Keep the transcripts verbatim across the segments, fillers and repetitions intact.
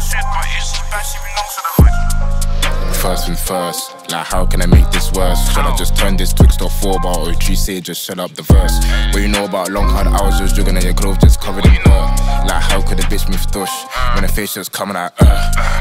shit, but it's the best, she belongs to the hood. First and first, like how can I make this worse? Should I just turn this Twix to a four bar or three say just shut up the verse? What you know about long hard hours, just juggling in your glove just covered in dirt. Like how could a bitch move thush when the face just coming out uh.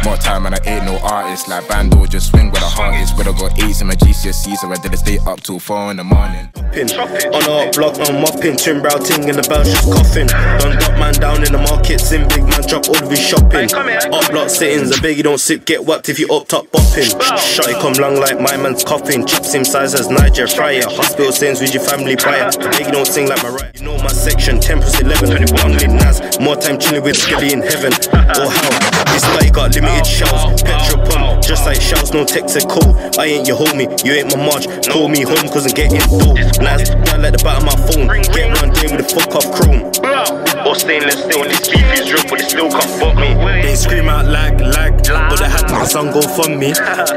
More time and I ain't no artist, like bando just swing where the heart is. But I got A's in my G C S E, so I didn't stay up till four in the morning. On our block, I'm mopping, chin brow ting in the bell, she's coughing. Done got man down in the markets, in big man drop all the shopping. Up block sittings, a biggie don't sip, get whacked if you up top bopping. Shotty come long like my man's coughing, chop same size as Niger Fryer. Hospital stains with your family buyer, biggie don't sing like my right. You know my section, ten plus eleven, one lead Nas. More time chilling with Skilly in heaven. Oh how, this guy got limited shells, petrol pump, just like shells, no Texaco. I ain't your homie, you ain't my march, call me home cause I'm getting dope. Nas, down like the bottom of my phone, get run day with the fuck off chrome. Or stainless steel, this beef is real, but it still can't fuck me. They scream out lag, lag, but I had my son go from me.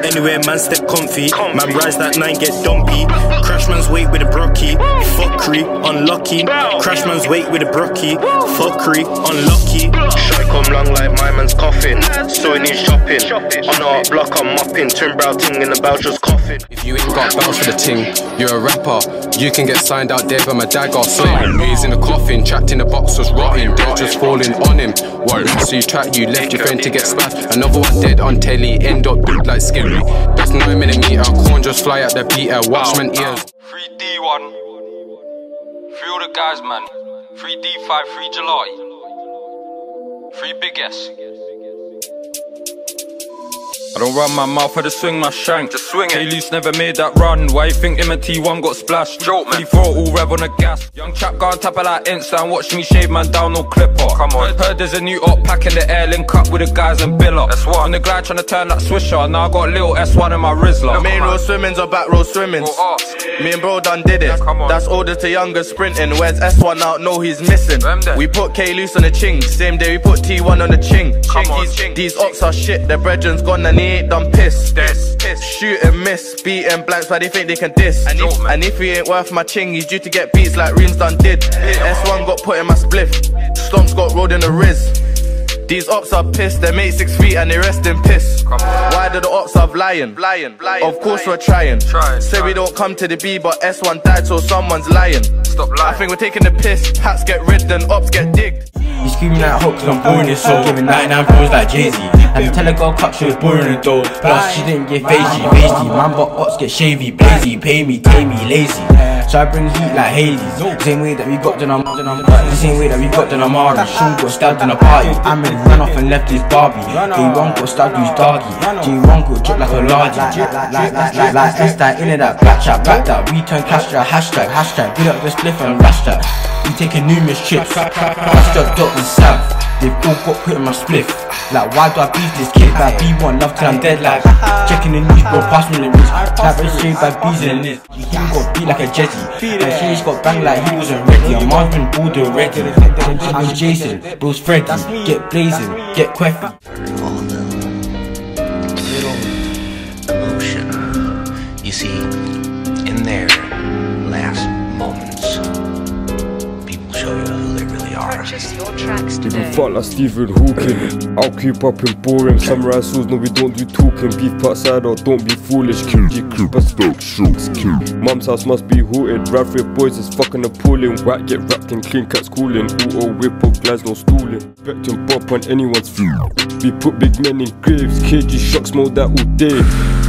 Anywhere man step comfy, man rise that nine get dumpy. Crash man's weight with a brocky, fuckery, unlucky. Crash man's weight with a brocky, fuckery, unlucky. Shy come long like my man's coughing, so he needs shopping. On our block I'm mopping, turn brow ting in the Belcher's coffin. If you ain't got bells for the ting, you're a rapper. You can get signed out there by my dad got slain. He's in a coffin, trapped in a box was rotting, blood just falling on him. Whoa, so you trapped, you left your friend to get spaffed. Another one dead on telly, end up big like Skilly. That's no millimeter, corn just fly out the beater, watchman ears. three D one, free all the guys man, three D five, free July, free Big S. I don't run my mouth, I just swing my shank. Just swing it. K-Loose never made that run. Why you think him and T one got splashed? Jolt man. T four all rev on the gas. Young chap go and tap at that Insta and watch me shave man down, no clipper. Come on. Heard there's a new op pack in the air, link up with the guys and bill up. That's one. On the glide trying to turn that swisher. Now I got a little S one in my Rizzler. Main row swimmings or back row swimmings? Me and bro done did it. Come on. That's older to younger sprinting. Where's S one out? No, he's missing. We put K-Loose on the ching. Same day we put T one on the ching. Come on. These, these ops are shit. Their brethren's gone and ain't done piss. This, piss. Shoot and miss, beat and blanks why they think they can diss. And if, and if he ain't worth my ching, he's due to get beats like Reams done did. Yeah. S one got put in my spliff, Stomps got rolled in the Riz. These ops are pissed, they made six feet and they rest in piss. Why do the ops have lying? Lying, lying. Of course lying. We're trying. Trying. Say trying. We don't come to the B, but S one died, so someone's lying. Stop lying. I think we're taking the piss. Hats get rid, then ops get digged. He's screaming like hook, cause I'm boring his soul. Giving ninety-nine pros like Jay-Z. And the teller got cut, she was boring the dough. Plus, she didn't get facey, facey. Man, but ops get shavy, blazy. Pay me, pay me, lazy. So I bring heat like Hades. Same way that we got done on the same way that we got done on Mara. Sean got stabbed in a party. I'm in ran off and left his Barbie. J one got stabbed his doggy. J one got dropped like a lardy. Like that's that in it that back chat, back that. We turn cash to a hashtag, hashtag. Get up the spliff and rash that. We taking numerous chips. Rash that dot and sav. They've all got put in my spliff. Like why do I beef this kid? Like B one love till I'm dead like. Checking the news bro, pass me the news. Like it's straight by B's in this. You got beat like a jetty. Like Jay's got banged like he wasn't ready. Your mom's been bored already. I'm Jason, bro's Freddy. Get blazing, get queffy. All the little emotion you see in their last moments. People show you who they really are. People fought like Stephen Hawking. I'll keep up and boring. Samurai souls, no we don't do talking. Beef outside or don't be foolish. Mum's house must be haunted. Radford boys is fucking appalling. White get wrapped and clean cats calling. Auto whip up glass, no stooling. Respect and bop on anyone's feet. We put big men in graves. K G shock smell that all day.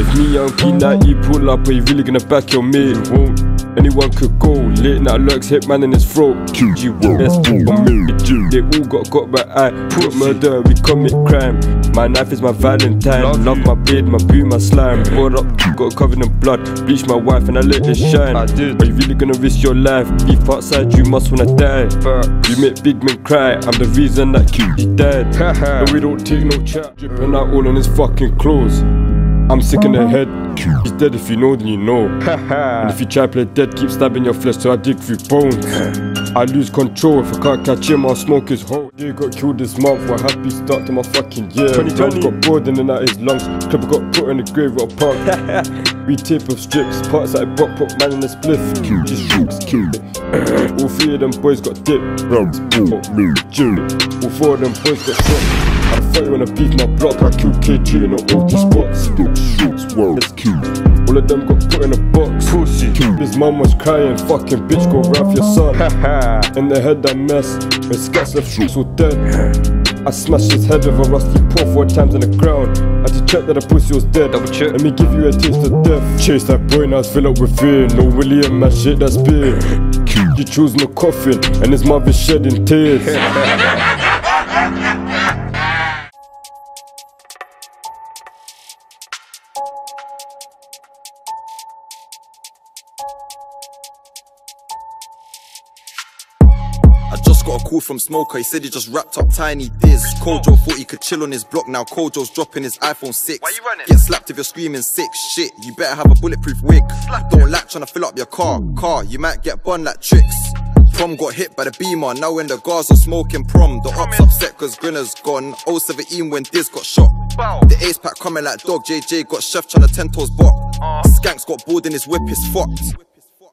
If me young P ninety pull up, are you really gonna back your mate? Won't. Anyone could go. Late night lurks, hit man in his throat. Q G won't. Let's do a million. They all got caught by I. Put murder, we commit crime. My knife is my valentine. Love my beard, my boo, my slime. Bought up, got covered in blood. Bleach my wife and I let it shine. I did. Are you really gonna risk your life? Beef outside, you must wanna die. You make big men cry. I'm the reason that Q G died. Haha, no, we don't take no chat. Dripping out all on his fucking clothes. I'm sick in the head. He's dead if you know, then you know. And if you try play dead, keep stabbing your flesh till I dig through bones. I lose control, if I can't catch him, I'll smoke his hole. They got killed this month, what happy start to my fucking year. twenty twenty got bored and then out his lungs. Clipper got put in the grave, got punk. We tape of strips, parts like Bop Pop Man in the spliff. Just shoots, killed it. All three of them boys got dipped. All four of them boys got shot. fire and I feed my block. I kill K G in an empty spot. Spooks, shoots, words, cute. All of them got put in a box. Pussy. His mum was crying, fucking bitch, go round your son. In the head that mess, and scats left shoots all dead. I smashed his head with a rusty paw four times on the ground. I just checked that the pussy was dead. Double check. Let me give you a taste of death. Chase that boy and I fill up with fear. No Willie and my shit that's big. He chose my coffin, and his mother's shedding tears. Got a call from Smoker, he said he just wrapped up Tiny Diz. Kojo thought he could chill on his block, now Kojo's dropping his iPhone six. Why you running? Get slapped if you're screaming sick. Shit, you better have a bulletproof wig. Slap Don't lap trying to fill up your car. Car, you might get bun like tricks. Prom got hit by the beamer, now when the guards are smoking prom. The ops upset cause Grinner's gone. oh seventeen when Diz got shot. Bow. The ace pack coming like dog. J J got chef trying to ten toes bop. Uh. Skanks got bored in his whip, it's fucked.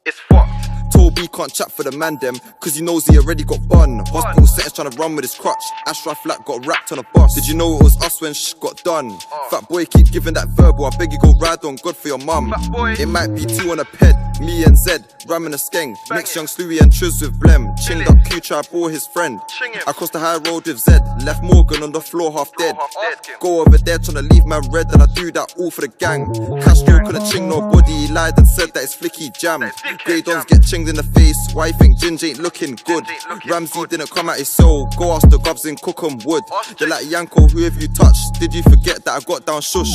It's fucked. Toby can't chat for the man them, cause he knows he already got bun. Hospital settings trying to run with his crutch. Ashraf Lack got wrapped on a bus. Did you know it was us when shh got done? Uh. Fat boy keep giving that verbal, I beg you go ride on God for your mum. It might be two on a ped, me and Zed, ramming a skeng. Bang Next it. Young Slewy and Triz with blem. Chinged up Q, I bore his friend. I crossed the high road with Zed, left Morgan on the floor half dead. Half dead. Go over there trying to leave man red, and I do that all for the gang. Cash girl couldn't ching nobody, he lied and said that it's flicky jam. Grey dons get chinged in the face. Why you think Ginge ain't looking good? Looking Ramsey good. Didn't come out his soul. Go ask the gobs in Cookham Wood. They're like Yanko, who have you touched? Did you forget that I got down shush?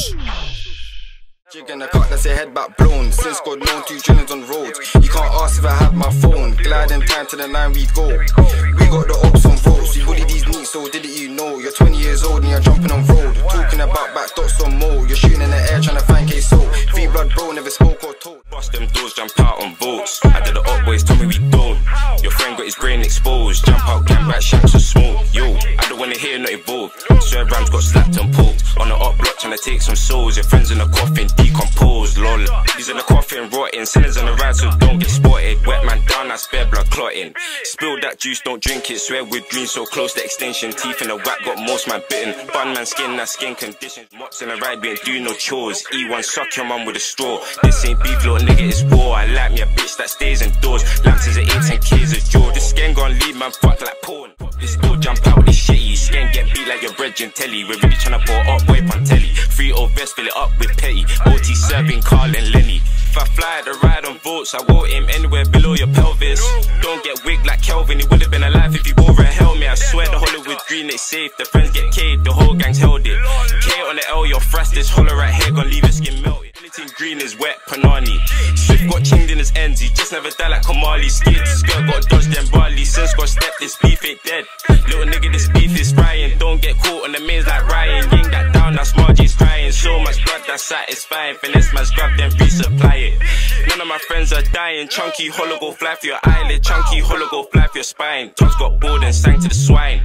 Jig in the cut, that's your head back blown. Since God known two drillings on roads. You can't ask if I had my phone. Gliding time to the line we go. We got the ops on roads. You bully these neats, so didn't you know? You're twenty years old and you're jumping on road. Talking about back dots on mo. You're shooting in the air trying to find K-So. Free blood bro, never spoke or told. Bust them doors, jump out on boats. I did the up boys, tell me we don't. Your friend got his brain exposed. Jump out, gang back, shanks or smoke. Yo, I don't wanna hear, not evolve. Sir Rams got slapped and poked. On the up block, trying to take some souls. Your friends in the coffin, decomposed, lol. These in the coffin, rotting. Sinners on the ride, so don't get spotted. Wet man down, I spare blood clotting. Spill that juice, don't drink it. Swear with dreams so close to extinction. Teeth in the whack, got most man bitten. Bun man skin, that skin condition. Mops in the ride, we ain't do no chores. E one, suck your mum with a straw. This ain't beef, little nigga, it's war. I like me a bitch that stays indoors. Lamps is an eight and K's a jaw. This skin gon' leave man fucked like porn. This door jump out, this shitty. Skin get beat like your bread and telly. We're really tryna pour up, boy, Pantelli. Three old vest, fill it up with petty. O T serving Carl and Lenny. If I fly the ride on votes, I wore him anywhere below your pelvis. Don't get wigged like Kelvin, he would've been alive if he wore a helmet. I swear the Hollywood green ain't safe. The friends get K'd, the whole gang's held it. K on the L, your frastis. Holler right here, gon' leave your skin melted. Anything green is wet, Panani. Swift got chinged in his ends, he just never died like Kamali. Skid skirt got dodged and barley. Since got stepped, this beef ain't dead. Little nigga, this beef is frying. Don't get caught on the mains like Ryan. Ying that down, that's Margie's crying. So much blood, that's satisfying. Finesse man's grab, then resupply it. None of my friends are dying. Chunky hollow go fly for your eyelid. Chunky hollow go fly for your spine. Tugs got bored and sang to the swine.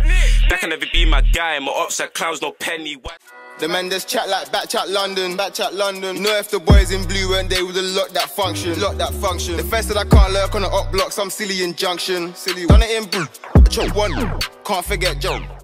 That can never be my guy. My ops are clowns, no penny. Why? The man that's chat like back chat London, back chat London. You know if the boys in blue weren't they would've locked that function, locked that function. The first that I can't lurk on the up block, some silly injunction, silly. Done it in blue, chop one, can't forget Joe.